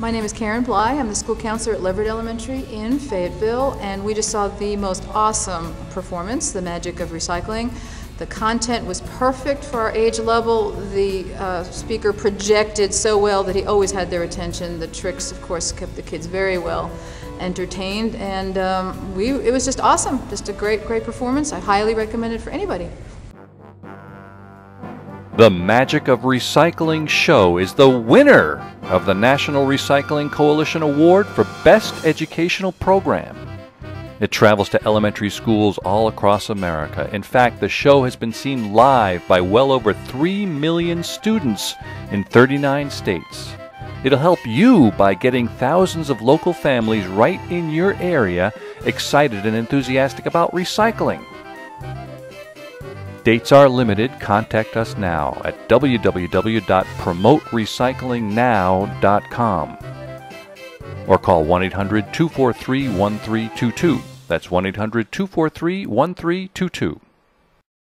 My name is Karen Bly. I'm the school counselor at Leverett Elementary in Fayetteville, and we just saw the most awesome performance, The Magic of Recycling. The content was perfect for our age level. The speaker projected so well that he always had their attention. The tricks, of course, kept the kids very well entertained, and it was just awesome. Just a great, great performance. I highly recommend it for anybody. The Magic of Recycling Show is the winner of the National Recycling Coalition Award for Best Educational Program. It travels to elementary schools all across America. In fact, the show has been seen live by well over 3 million students in 39 states. It'll help you by getting thousands of local families right in your area excited and enthusiastic about recycling. Dates are limited. Contact us now at www.promoterecyclingnow.com or call 1-800-243-1322. That's 1-800-243-1322.